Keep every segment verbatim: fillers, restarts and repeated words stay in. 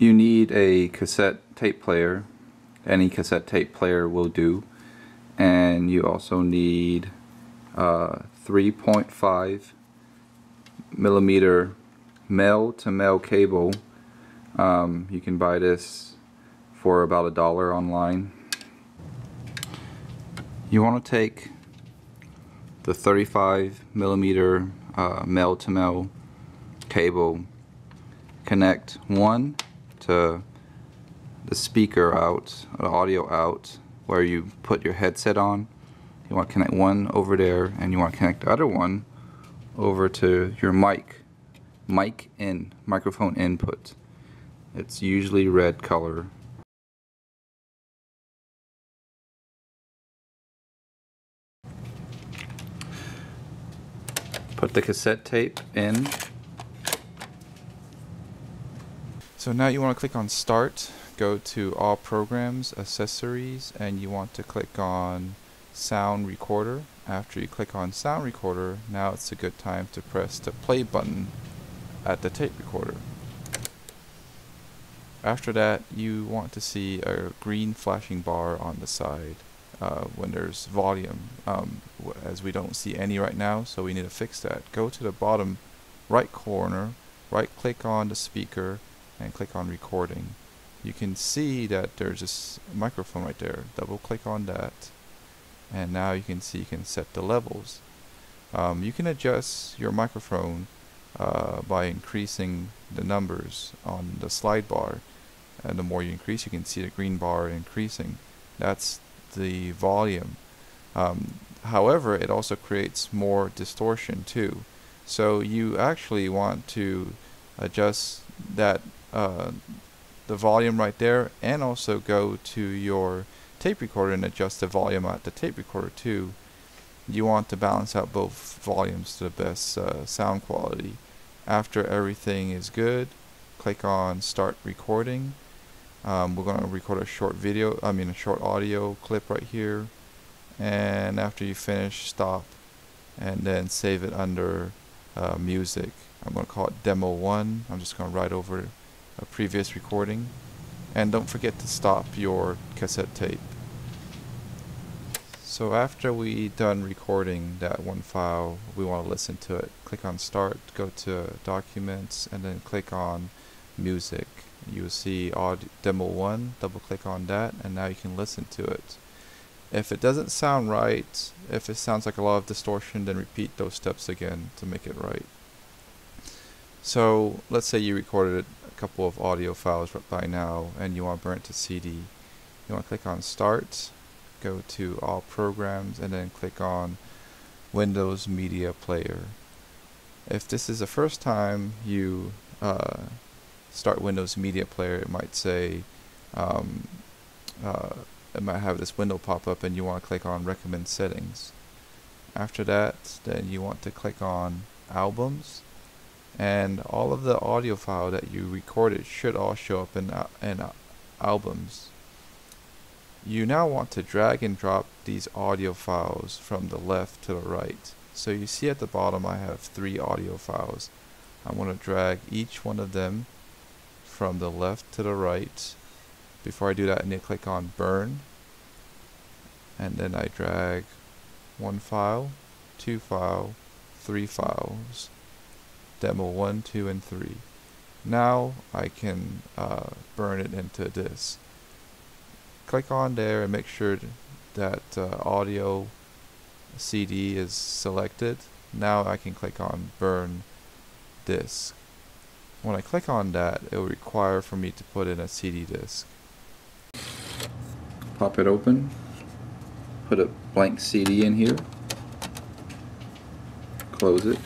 You need a cassette tape player. Any cassette tape player will do. And you also need uh, three point five millimeter male-to-male cable. Um, you can buy this for about a dollar online. You want to take the thirty-five millimeter uh, male-to-male cable, connect one to the speaker out, the audio out, where you put your headset on. You want to connect one over there, and you want to connect the other one over to your mic, mic in, microphone input. It's usually red color. Put the cassette tape in. So now you want to click on Start, go to All Programs, Accessories, and you want to click on Sound Recorder. After you click on Sound Recorder, now it's a good time to press the play button at the tape recorder. After that, you want to see a green flashing bar on the side uh, when there's volume, um, as we don't see any right now, so we need to fix that. Go to the bottom right corner, right click on the speaker, and click on Recording. You can see that there's this microphone right there. Double click on that, and now you can see you can set the levels. Um, you can adjust your microphone Uh, by increasing the numbers on the slide bar, and the more you increase, you can see the green bar increasing. That's the volume. Um, however, it also creates more distortion too, so you actually want to adjust that uh, the volume right there, and also go to your tape recorder and adjust the volume at the tape recorder too. You want to balance out both volumes to the best uh, sound quality. After everything is good, click on Start Recording. Um, we're going to record a short video, I mean a short audio clip right here. And after you finish, stop and then save it under uh, Music. I'm going to call it Demo one. I'm just going to write over a previous recording. And don't forget to stop your cassette tape. So after we done recording that one file, we want to listen to it. Click on Start, go to Documents, and then click on Music. You'll see Demo one, double click on that, and now you can listen to it. If it doesn't sound right, if it sounds like a lot of distortion, then repeat those steps again to make it right. So let's say you recorded a couple of audio files by now, and you want to burn it to C D. You want to click on Start, go to All Programs, and then click on Windows Media Player. If this is the first time you uh, start Windows Media Player, it might say um, uh, it might have this window pop up, and you want to click on Recommend Settings. After that, then you want to click on Albums, and all of the audio file that you recorded should all show up in, uh, in uh, Albums. You now want to drag and drop these audio files from the left to the right. So you see at the bottom I have three audio files. I'm going to drag each one of them from the left to the right. Before I do that, I need to click on Burn, and then I drag one file, two file, three files, demo one, two, and three. Now I can uh, burn it into this. Click on there and make sure that uh, audio C D is selected. Now I can click on Burn Disc. When I click on that, it will require for me to put in a C D disc. Pop it open, put a blank C D in here, close it.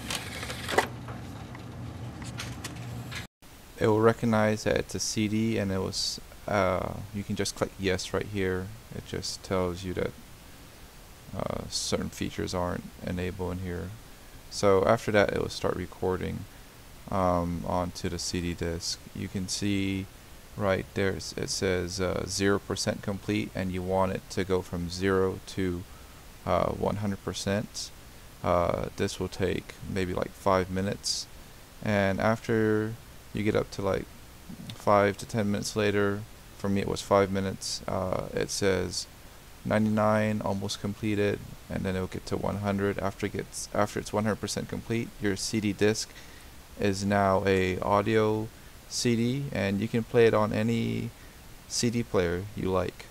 It will recognize that it's a C D, and it will Uh, you can just click yes right here. It just tells you that uh, certain features aren't enabled in here. So after that, it will start recording um, onto the C D disc. You can see right there it says uh, zero percent complete, and you want it to go from zero to uh, one hundred percent. Uh, this will take maybe like five minutes, and after you get up to like five to ten minutes later, for me it was five minutes, uh, it says ninety-nine almost completed, and then it'll get to one hundred. After it gets after it's one hundred percent complete, your C D disc is now a audio C D, and you can play it on any C D player you like.